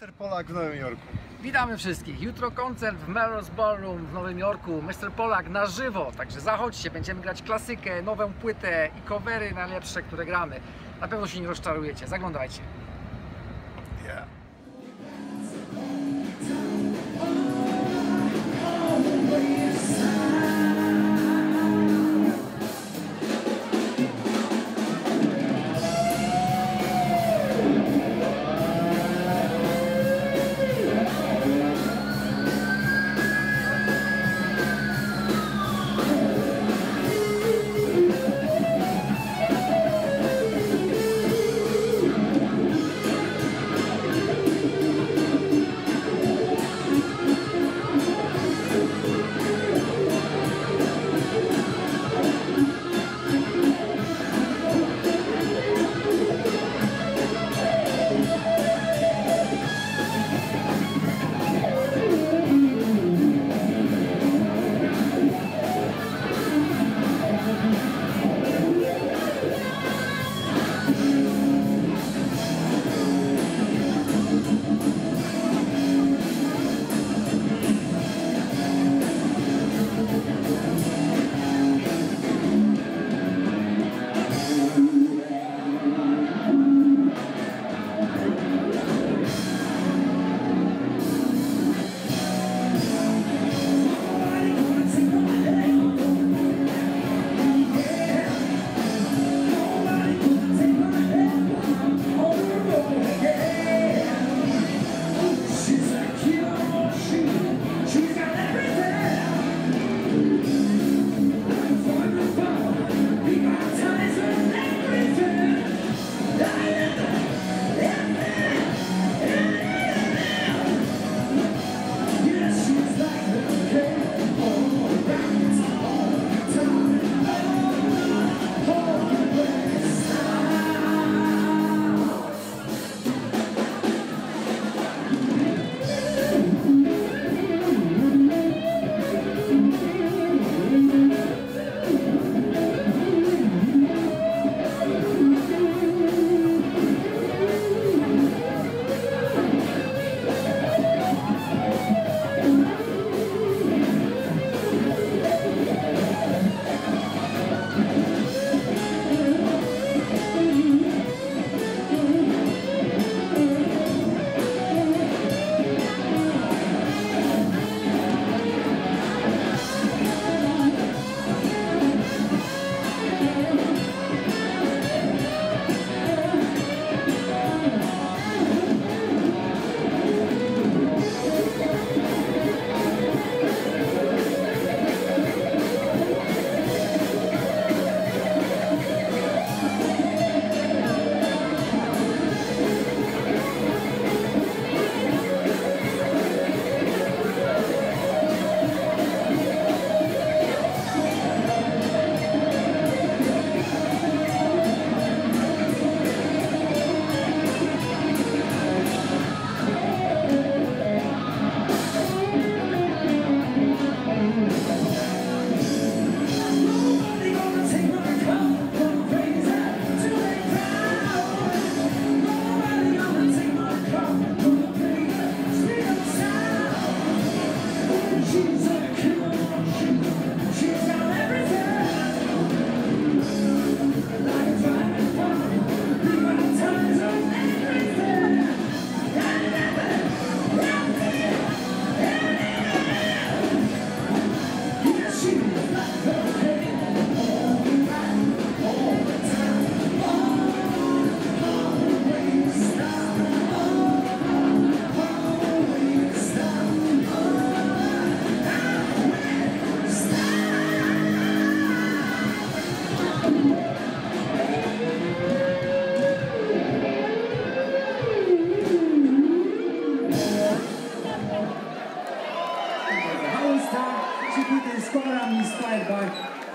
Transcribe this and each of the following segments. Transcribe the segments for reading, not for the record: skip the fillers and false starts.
Mr Pollack w Nowym Jorku. Witamy wszystkich. Jutro koncert w Melrose Ballroom w Nowym Jorku. Mr Pollack na żywo, także zachodźcie. Będziemy grać klasykę, nową płytę i covery najlepsze, które gramy. Na pewno się nie rozczarujecie. Zaglądajcie. Yeah.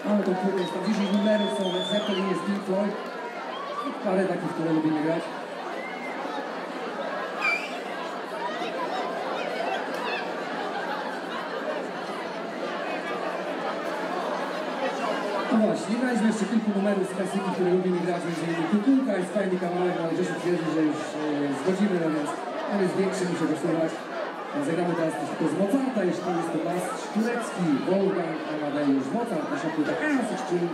Mamy tą płytę, jest tam 10 numerów, są Led Zeppelin, jest Pink Floyd, parę takich, które lubimy grać. No właśnie, graliśmy jeszcze kilku numerów z klasyki, które lubimy grać, między innymi Kukulka, jest fajny kawałek, ale Grzesiu twierdzi, że już zgodzimy, natomiast partner jest większy, muszę głosować. Zagramy teraz coś tylko z Mozarta, jeśli jest to nas Sztulecki, Wolfgang Amadeusz Mozart, nasza płyta N69.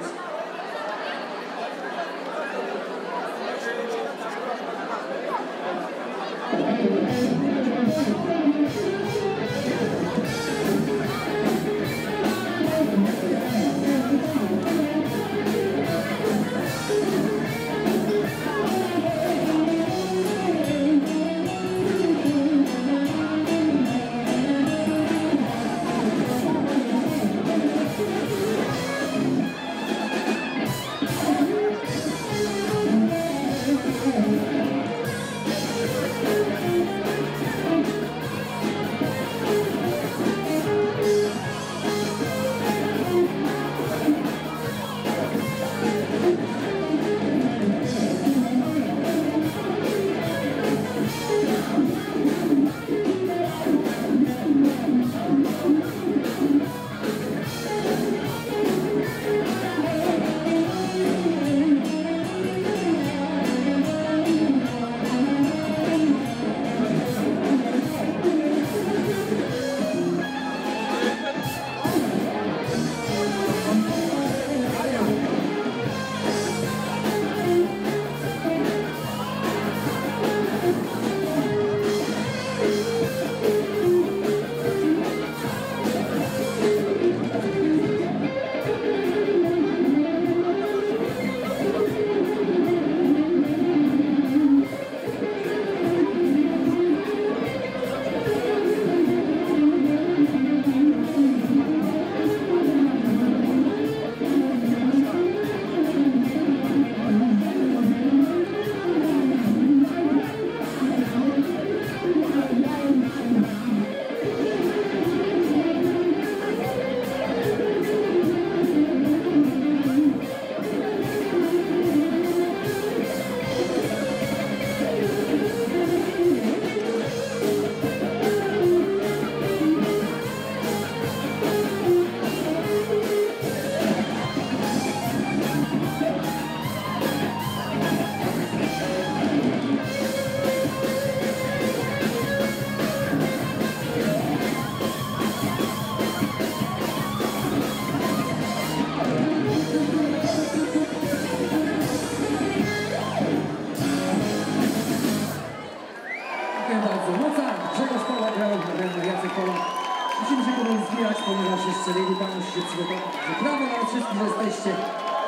Musimy się tutaj zwijać, ponieważ jeszcze nie udało się przygotować. Brawo na wszystkich, że jesteście.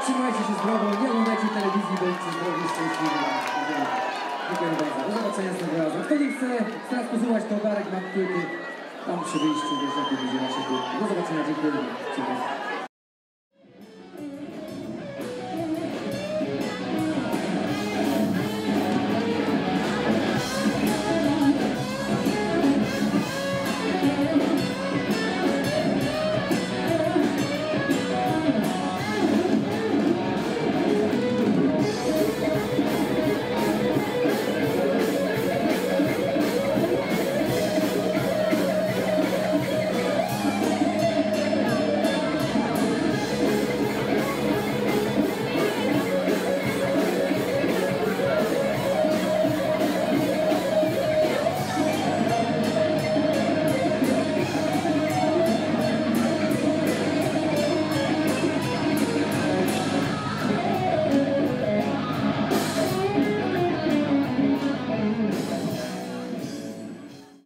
Trzymajcie się zdrowo, nie oglądajcie telewizji, bądźcie zdrowi, szczęśliwi. Dziękuję bardzo. Do zobaczenia z tego razu. Kto nie chce teraz posłuchać, to Darek ma płyty. Tam przy wyjściu, wiesz, jakie będzie nasze płyty. Do zobaczenia, dziękuję.